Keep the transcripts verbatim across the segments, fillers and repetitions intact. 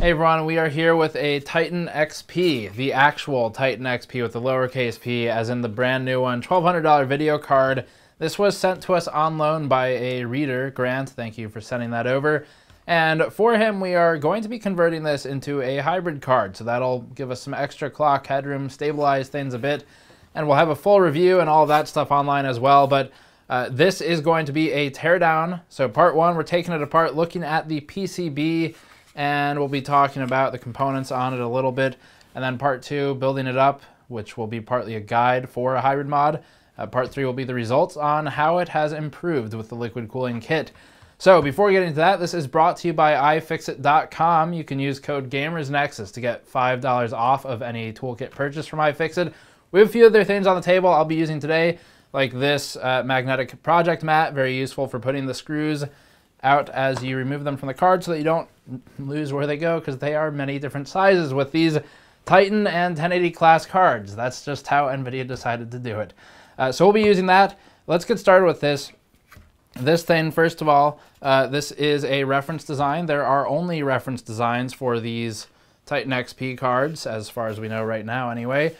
Hey everyone, we are here with a Titan X P, the actual Titan X P with the lowercase p as in the brand new one, twelve hundred dollar video card. This was sent to us on loan by a reader, Grant, thank you for sending that over. And for him, we are going to be converting this into a hybrid card, so that'll give us some extra clock headroom, stabilize things a bit, and we'll have a full review and all that stuff online as well. But uh, this is going to be a teardown. So part one, we're taking it apart, looking at the P C B, and we'll be talking about the components on it a little bit. And then part two, building it up, which will be partly a guide for a hybrid mod. Uh, part three will be the results on how it has improved with the liquid cooling kit. So before we get into that, this is brought to you by i fixit dot com. You can use code GamersNexus to get five dollars off of any toolkit purchase from iFixit. We have a few other things on the table I'll be using today, like this uh, magnetic project mat, very useful for putting the screws out as you remove them from the card so that you don't lose where they go, because they are many different sizes with these Titan and ten eighty class cards. That's just how NVIDIA decided to do it. Uh, so we'll be using that. Let's get started with this. This thing, first of all, uh, this is a reference design. There are only reference designs for these Titan X P cards, as far as we know right now anyway.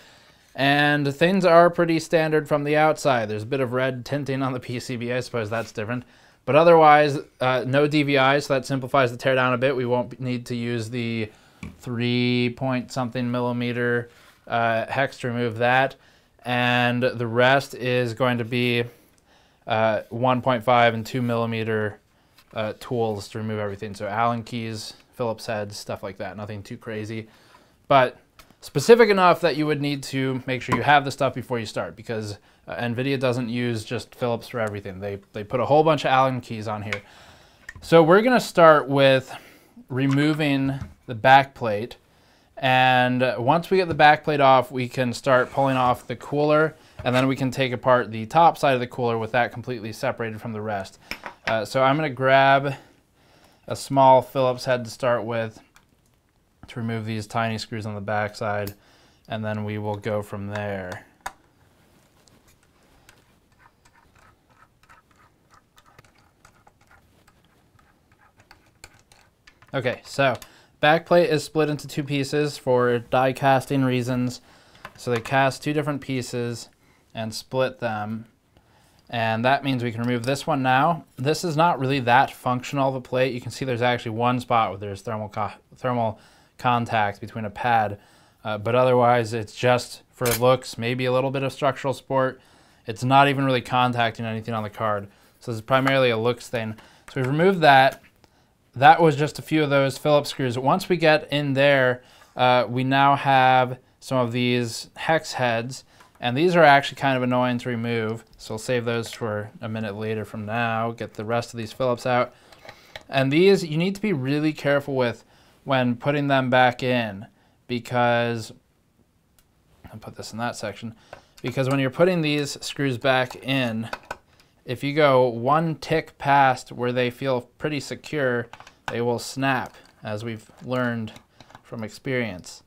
And things are pretty standard from the outside. There's a bit of red tinting on the P C B. I suppose that's different. But otherwise, uh, no D V I, so that simplifies the teardown a bit. We won't need to use the three point something millimeter uh, hex to remove that. And the rest is going to be uh, one point five and two millimeter uh, tools to remove everything. So Allen keys, Phillips heads, stuff like that, nothing too crazy. But specific enough that you would need to make sure you have the stuff before you start, because uh, NVIDIA doesn't use just Phillips for everything. They, they put a whole bunch of Allen keys on here. So we're gonna start with removing the back plate. And once we get the back plate off, we can start pulling off the cooler, and then we can take apart the top side of the cooler with that completely separated from the rest. Uh, so I'm gonna grab a small Phillips head to start with, to remove these tiny screws on the back side, and then we will go from there. Okay, so back plate is split into two pieces for die casting reasons. So they cast two different pieces and split them. And that means we can remove this one now. This is not really that functional of a plate. You can see there's actually one spot where there's thermal thermal contact between a pad, uh, but otherwise it's just for looks, maybe a little bit of structural support. It's not even really contacting anything on the card. So this is primarily a looks thing. So we've removed that. That was just a few of those Phillips screws. Once we get in there, uh, we now have some of these hex heads, and these are actually kind of annoying to remove. So I'll save those for a minute later from now, get the rest of these Phillips out. And these, you need to be really careful with when putting them back in, because I'll put this in that section, because when you're putting these screws back in, if you go one tick past where they feel pretty secure, they will snap, as we've learned from experience.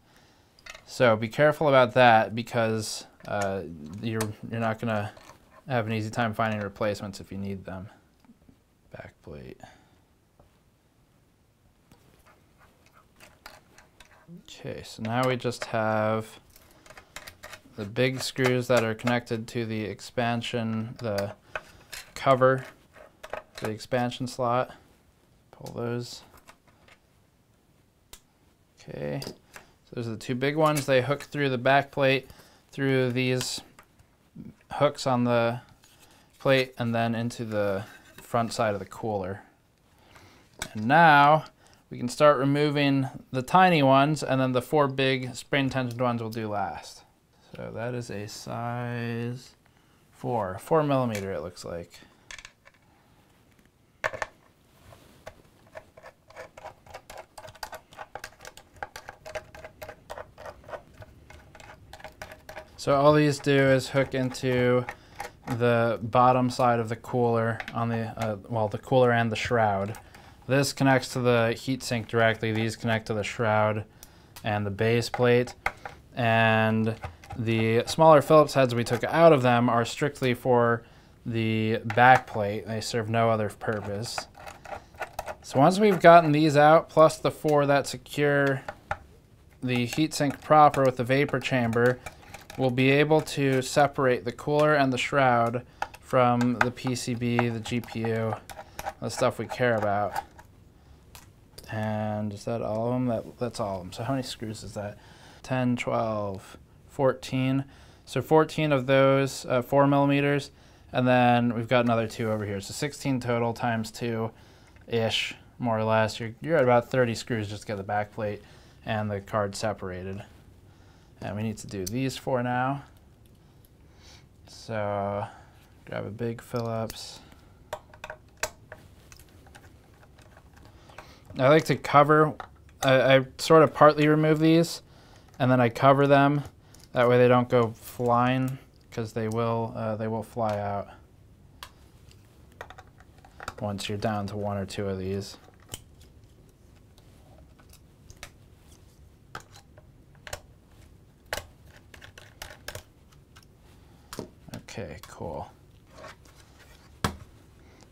So be careful about that, because uh, you're, you're not gonna have an easy time finding replacements if you need them. Back plate. Okay, so now we just have the big screws that are connected to the expansion, the cover, the expansion slot. Pull those. Okay, so those are the two big ones. They hook through the back plate, through these hooks on the plate, and then into the front side of the cooler. And now we can start removing the tiny ones, and then the four big spring tensioned ones will do last. So that is a size four, four millimeter it looks like. So all these do is hook into the bottom side of the cooler on the, uh, well, the cooler and the shroud. This connects to the heatsink directly. These connect to the shroud and the base plate. And the smaller Phillips heads we took out of them are strictly for the back plate. They serve no other purpose. So once we've gotten these out, plus the four that secure the heatsink proper with the vapor chamber, we'll be able to separate the cooler and the shroud from the P C B, the G P U, the stuff we care about. And is that all of them? That, that's all of them. So how many screws is that? ten, twelve, fourteen. So fourteen of those, uh, four millimeters, and then we've got another two over here. So sixteen total times two-ish, more or less. You're, you're at about thirty screws just to get the back plate and the card separated. And we need to do these four now. So grab a big Phillips. I like to cover, I, I sort of partly remove these and then I cover them. That way they don't go flying, because they will uh, they will fly out once you're down to one or two of these. Okay, cool.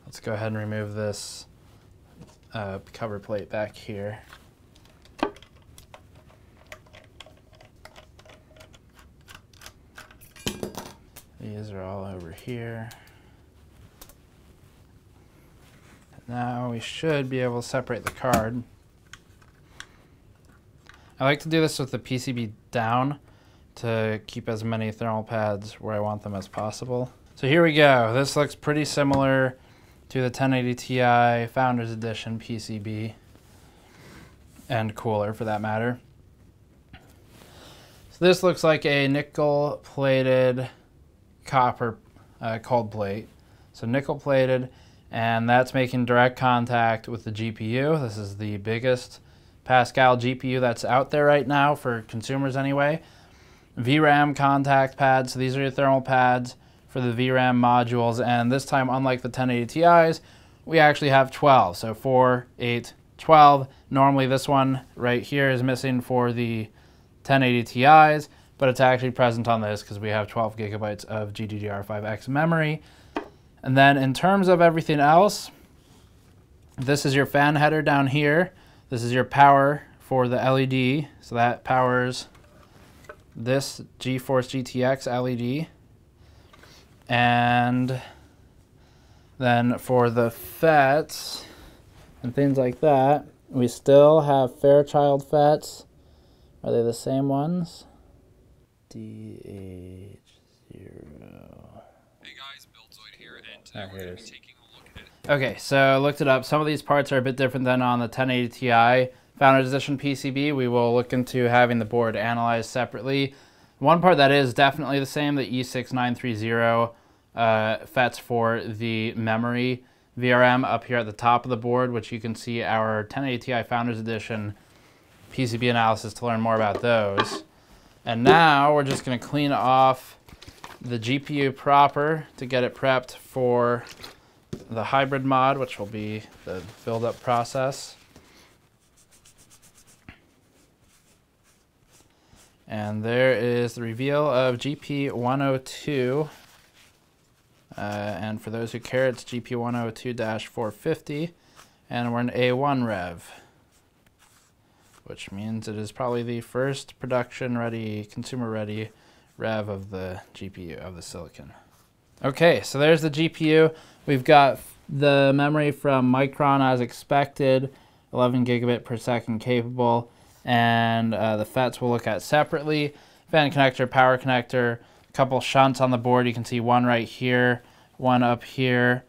Let's go ahead and remove this uh, cover plate back here. These are all over here. Now we should be able to separate the card. I like to do this with the P C B down to keep as many thermal pads where I want them as possible. So here we go. This looks pretty similar to the ten eighty Ti Founders Edition P C B and cooler for that matter. So this looks like a nickel plated copper uh, cold plate. So nickel plated, and that's making direct contact with the G P U. This is the biggest Pascal G P U that's out there right now for consumers anyway. V RAM contact pads, so these are your thermal pads for the V RAM modules, and this time, unlike the ten eighty Ti's, we actually have twelve, so four, eight, twelve. Normally this one right here is missing for the ten eighty Ti's, but it's actually present on this because we have twelve gigabytes of G D D R five X memory. And then in terms of everything else, this is your fan header down here. This is your power for the L E D. So that powers this GeForce G T X L E D. And then for the F E Ts and things like that, we still have Fairchild F E Ts. Are they the same ones? D H zero. Hey guys, Buildzoid here, and today we're going to be taking a look at it. Okay, so I looked it up. Some of these parts are a bit different than on the ten eighty Ti Founders Edition P C B. We will look into having the board analyzed separately. One part that is definitely the same, the E six nine three zero uh, F E Ts for the memory V R M up here at the top of the board, which you can see our ten eighty Ti Founders Edition P C B analysis to learn more about those. And now we're just going to clean off the G P U proper to get it prepped for the hybrid mod, which will be the build-up process. And there is the reveal of G P one oh two. Uh, and for those who care, it's G P one oh two dash four fifty. And we're in A one rev, which means it is probably the first production-ready, consumer-ready rev of the G P U, of the silicon. Okay, so there's the G P U. We've got the memory from Micron as expected, eleven gigabit per second capable, and uh, the F E Ts we'll look at separately. Fan connector, power connector, a couple shunts on the board. You can see one right here, one up here.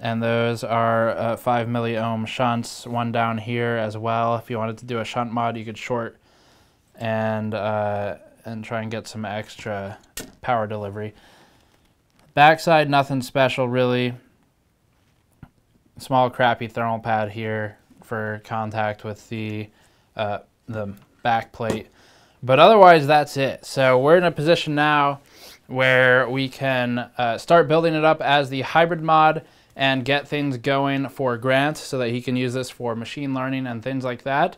And those are uh, five milliohm shunts, one down here as well. If you wanted to do a shunt mod, you could short and, uh, and try and get some extra power delivery. Backside, nothing special really. Small crappy thermal pad here for contact with the, uh, the back plate. But otherwise, that's it. So we're in a position now where we can uh, start building it up as the hybrid mod and get things going for Grant so that he can use this for machine learning and things like that.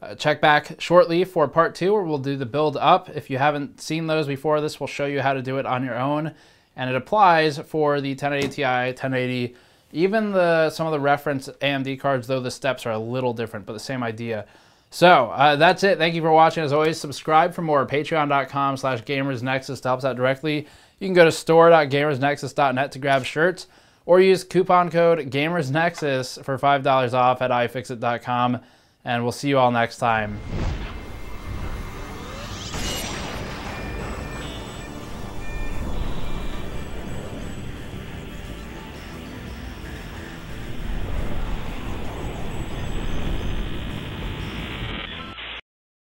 Uh, check back shortly for part two where we'll do the build up. If you haven't seen those before, this will show you how to do it on your own. And it applies for the ten eighty Ti, ten eighty Even the some of the reference A M D cards, though the steps are a little different, but the same idea. So uh, that's it. Thank you for watching. As always, subscribe for more. Patreon dot com slash Gamers Nexus to help us out directly. You can go to store dot gamers nexus dot net to grab shirts, or use coupon code Gamers Nexus for five dollars off at i fixit dot com. And we'll see you all next time.